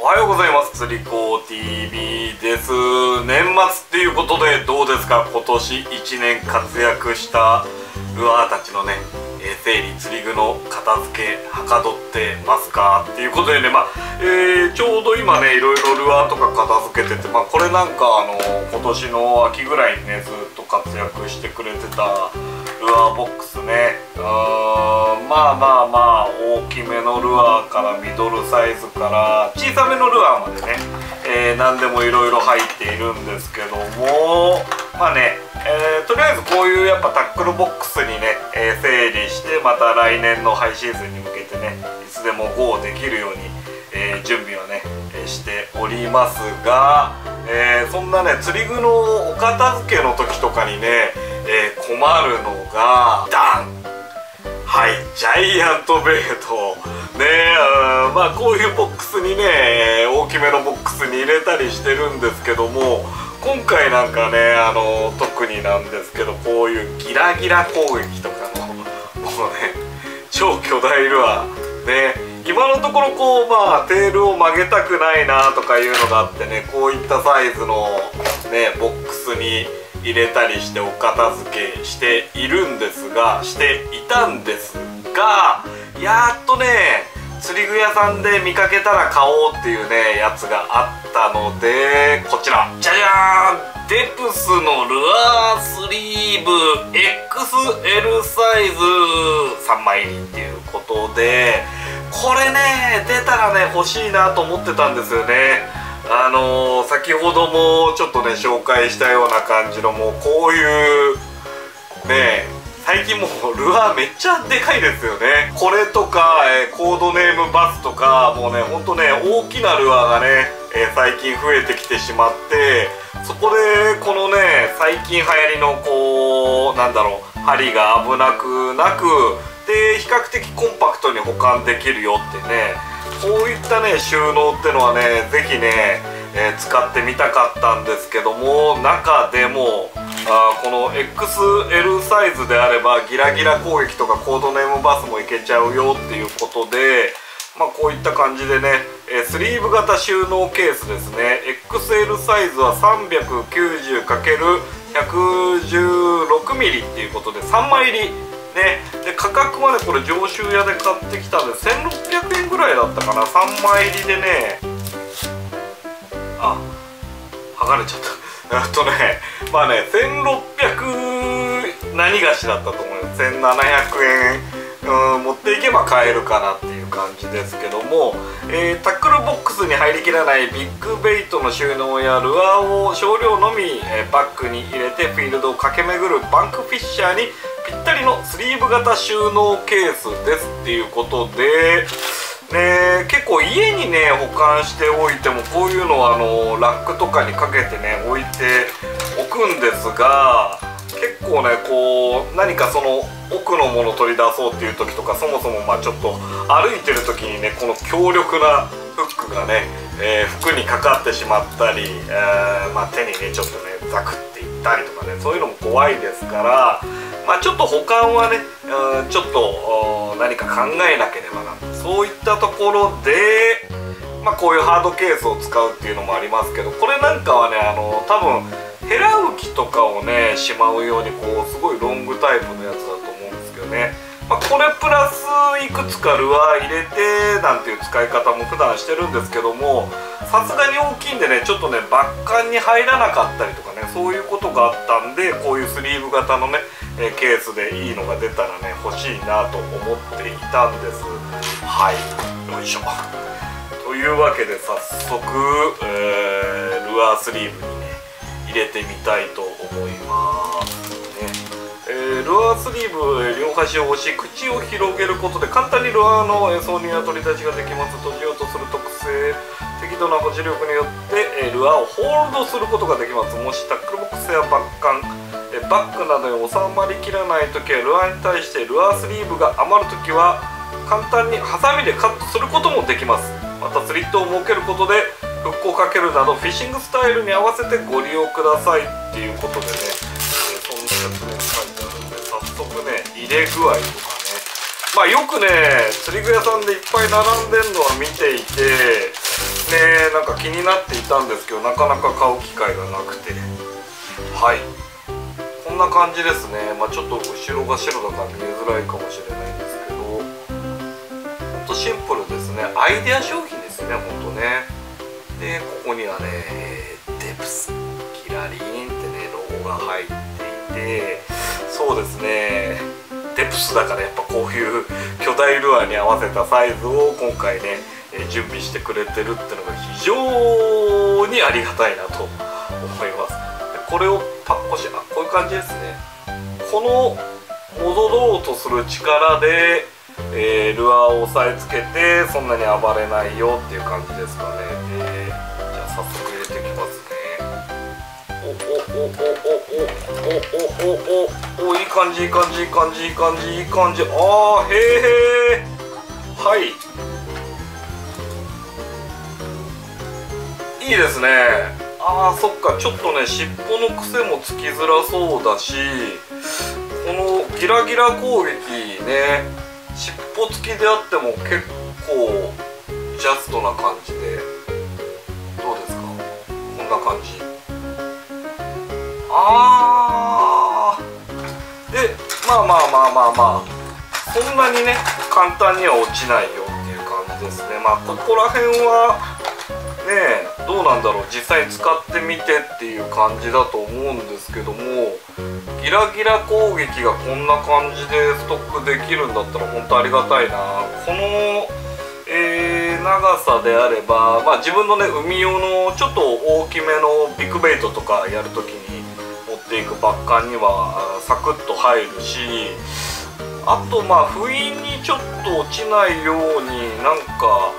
おはようございます。つりこ TV です。年末っていうことでどうですか、今年1年活躍したルアーたちのね、整理釣り具の片付けはかどってますかっていうことでね、ちょうど今ねいろいろルアーとか片付けてて、これなんか今年の秋ぐらいにねずっと活躍してくれてたルアーボックスね、まあ大きめのルアーからミドルサイズから小さめのルアーまでね、何でもいろいろ入っているんですけども、とりあえずこういうやっぱタックルボックスにね、整理してまた来年のハイシーズンに向けてねいつでもGOできるように、準備をねしておりますが、そんなね釣り具のお片付けの時とかにね、困るのがダン、ジャイアントベイトね、こういうボックスにね大きめのボックスに入れたりしてるんですけども、今回なんかね特になんですけどこういうギラギラ攻撃とかのもうね超巨大ルアーね、今のところこうテールを曲げたくないなとかいうのがあってね、こういったサイズのねボックスに入れたりしてお片付けしていたんですが、やっとね釣り具屋さんで見かけたら買おうっていうねやつがあったので、こちらじゃじゃーん、デプスのルアースリーブ XL サイズ3枚入りっていうことで、これね出たらね欲しいなと思ってたんですよね。先ほどもちょっとね紹介したような感じのもうこういうね最近もうルアーめっちゃでかいですよね。これとか、コードネームバスとかもうねほんとね大きなルアーがね、最近増えてきてしまって、そこでこのね最近流行りのこう針が危なくなくで比較的コンパクトに保管できるよってね、こういったね収納ってのはね是非ね、使ってみたかったんですけども、中でもこの XL サイズであればギラギラ攻撃とかコードネームバスもいけちゃうよっていうことで、こういった感じでね、スリーブ型収納ケースですね。 XL サイズは 390×116mm っていうことで3枚入りね、で価格はねこれ常習屋で買ってきたんで1600円ぐらいだったかな。3枚入りでね、剥がれちゃった1600何菓子だったと思うよ。1700円、持っていけば買えるかなっていう感じですけども、タックルボックスに入りきらないビッグベイトの収納やルアーを少量のみ、バッグに入れてフィールドを駆け巡るバンクフィッシャーにぴったりのスリーブ型収納ケースですっていうことでね、結構家にね保管しておいてもこういうのはラックとかにかけてね置いておくんですが、結構ねこう何かその奥のものを取り出そうっていう時とか、そもそもちょっと歩いてる時にねこの強力なフックがね、服にかかってしまったり、手にねちょっとねザクっていったりとかね、そういうのも怖いですから、ちょっと保管はねちょっと何か考えなければなと、そういったところで、こういうハードケースを使うっていうのもありますけど、これなんかはね多分ヘラウキとかをねしまうようにこうすごいロングタイプのやつだと思うんですけどね、これプラスいくつかルアー入れてなんていう使い方も普段してるんですけども、さすがに大きいんでねちょっとねバッカンに入らなかったりとかね、そういうことがあったんで、こういうスリーブ型のねケースでいいのが出たらね欲しいなと思っていたんです。よいしょというわけで早速、ルアースリーブにね入れてみたいと思いますね。ルアースリーブ両端を押し口を広げることで簡単にルアーの挿入や取り出しができます。閉じようとする特性適度な保持力によってルアーをホールドすることができます。もしタックルボックスやバッカンバッグなどに収まりきらない時はルアーに対してルアースリーブが余る時は簡単にハサミでカットすることもできます。またスリットを設けることでフックをかけるなどフィッシングスタイルに合わせてご利用くださいっていうことでね、そんな説明書いてあるんで早速ね入れ具合とかね、よくね釣り具屋さんでいっぱい並んでるのは見ていて、なんか気になっていたんですけど、なかなか買う機会がなくて、はい、こんな感じですね。まあ、ちょっと後ろが白だから見えづらいかもしれないんですけど、ほんとシンプルですね。アイデア商品ですね、ほんとね。で、ここにはね、デプスキラリンってね、ロゴが入っていて、そうですね、デプスだからやっぱこういう巨大ルアーに合わせたサイズを今回ね、準備してくれてるってのが非常にありがたいなと思います。でこれをパッコシ、あ、こういう感じですね。この戻ろうとする力で、ルアーを押さえつけてそんなに暴れないよっていう感じですかね。じゃあ早速入れていきますね。お、いい感じいい感じいい感じいい感じいい感じ。あー、へえ、はい、いいですね。あー、そっか、ちょっとね尻尾の癖もつきづらそうだし、このギラギラ攻撃ね、尻尾つきであっても結構ジャストな感じで、どうですか、こんな感じ。あー、で、まあまあまあまあまあ、そんなにね簡単には落ちないよっていう感じですね。まあここら辺はね、どうなんだろう、実際使ってみてっていう感じだと思うんですけども、ギラギラ攻撃がこんな感じでストックできるんだったら本当ありがたいな。この、長さであれば、まあ、自分のね海用のちょっと大きめのビッグベイトとかやるときに持っていくバッカンにはサクッと入るし、あとまあ不意にちょっと落ちないようになんか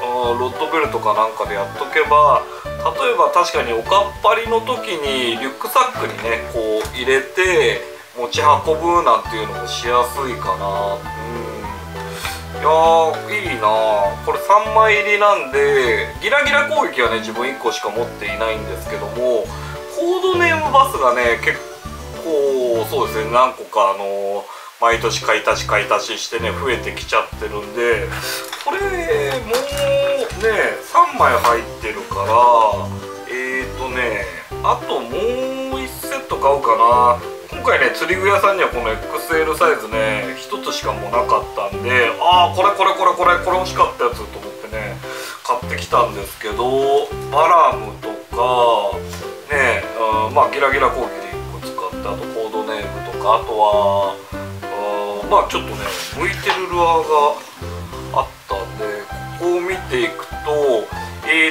ロッドベルトかなんかでやっとけば、例えば確かにおかっぱりの時にリュックサックにねこう入れて持ち運ぶなんていうのもしやすいかな。いやー、いいなー。これ3枚入りなんで、ギラギラ攻撃はね自分1個しか持っていないんですけども、コードネームバスがね結構そうですね、何個か毎年買い足ししてね増えてきちゃってるんで、これもうね3枚入ってるから、あともう1セット買うかな。今回ね釣り具屋さんにはこの XL サイズね1つしかもうなかったんで、ああこれこれこれこれこれ欲しかったやつと思ってね買ってきたんですけど、バラムとかね、まあギラギラ攻撃で1個使って、あとコードネームとか、あとはまあちょっとね向いてるルアーがあったんで、ここを見ていくと、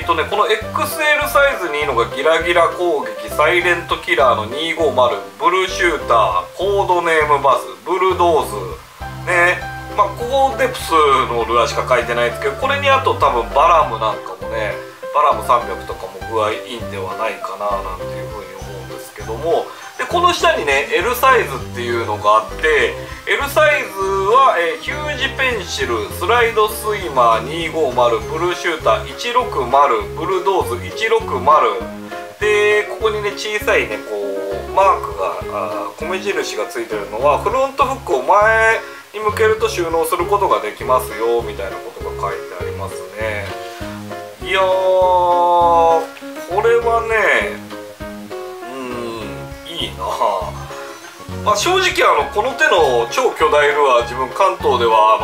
この XL サイズにいいのがギラギラ攻撃、サイレントキラーの250、ブルーシューター、コードネームバス、ブルドーズね。まあここデプスのルアーしか書いてないんですけど、これにあと多分バラムなんかもね、バラム300とかも具合いいんではないかななんていうふうに思うんですけども、でこの下にね L サイズっていうのがあって、 L サイズは、ヒュージペンシル、スライドスイマー250、ブルーシューター160、ブルドーズ160で、ここにね小さいねこうマークが、米印がついてるのはフロントフックを前に向けると収納することができますよみたいなことが書いてありますね。いやー、これはねいいなぁ。まあ、正直この手の超巨大ルアー、自分関東では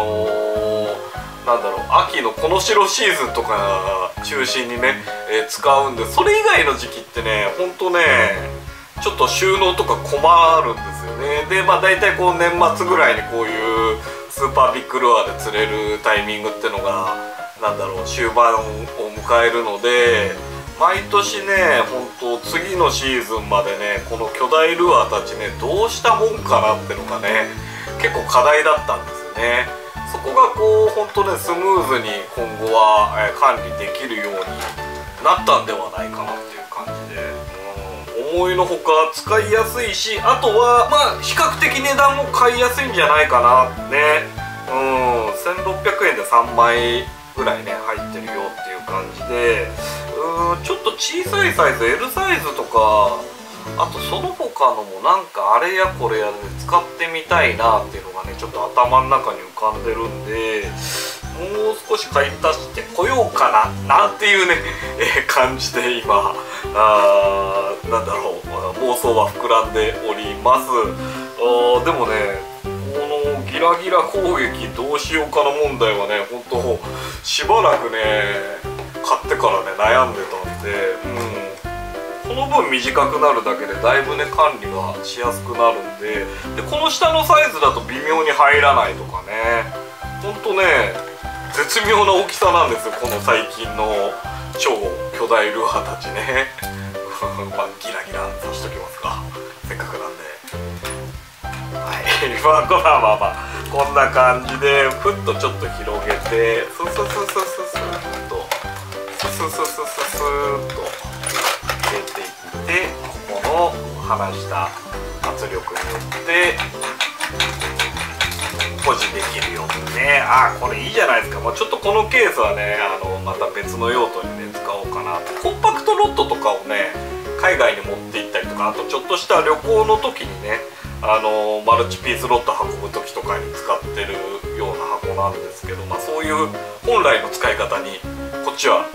なんだろう、秋のこの白シーズンとか中心にね、使うんで、それ以外の時期ってねほんとねちょっと収納とか困るんですよね。でまあ大体こう年末ぐらいにこういうスーパービッグルアーで釣れるタイミングってのがなんだろう終盤を迎えるので。毎年ね、本当次のシーズンまでね、この巨大ルアーたちね、どうしたもんかなってのがね、結構課題だったんですよね。そこがこう、本当ね、スムーズに今後は管理できるようになったんではないかなっていう感じで、思いのほか使いやすいし、あとは、まあ、比較的値段も買いやすいんじゃないかなね。1600円で3枚ぐらいね、入ってるよっていう感じで、ちょっと小さいサイズ L サイズとか、あとその他のもなんかあれやこれやで使ってみたいなっていうのがねちょっと頭の中に浮かんでるんで、もう少し買い足してこようかななんていうね、感じで今なんだろう、妄想は膨らんでおります。でもね、このギラギラ攻撃どうしようかな問題はね、ほんとしばらくね買ってからね悩んでたんで、うん、この分短くなるだけでだいぶね管理がしやすくなるんで、この下のサイズだと微妙に入らないとかね、ほんとね絶妙な大きさなんですよ、この最近の超巨大ルアーたちね。まあギラギラさしときますか、せっかくなんで。はい、まあこんな感じでふっとちょっと広げて、ススススススッとススススススッと。で、ここの離した圧力によって保持できるようにね、これいいじゃないですか。まあ、ちょっとこのケースはねまた別の用途にね使おうかな。コンパクトロッドとかをね海外に持って行ったりとか、あとちょっとした旅行の時にねマルチピースロッド運ぶ時とかに使ってるような箱なんですけど、まあ、そういう本来の使い方にこっちは、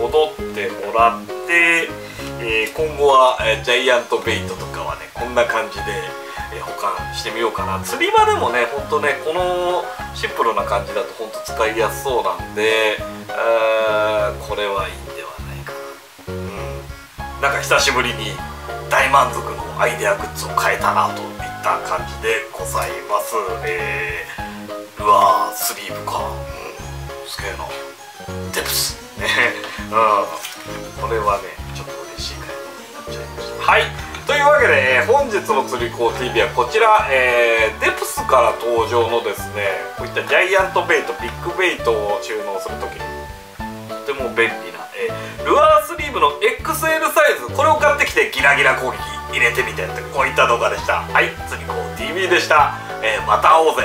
戻ってもらって。今後はジャイアントベイトとかはねこんな感じで保管してみようかな。釣り場でもねほんとねこのシンプルな感じだとほんと使いやすそうなんで、これはいいんではないかな。なんか久しぶりに大満足のアイデアグッズを買えたなといった感じでございます。ルアースリーブか、すげえなデプスね。これはねちょっとはい、というわけで、本日の釣り子 TV はこちら、デプスから登場のですねこういったジャイアントベイトビッグベイトを収納するときにとても便利な、ルアースリーブの XL サイズ、これを買ってきてギラギラ攻撃入れてみてってこういった動画でした。はい、釣り子 TV でした、また会おうぜ。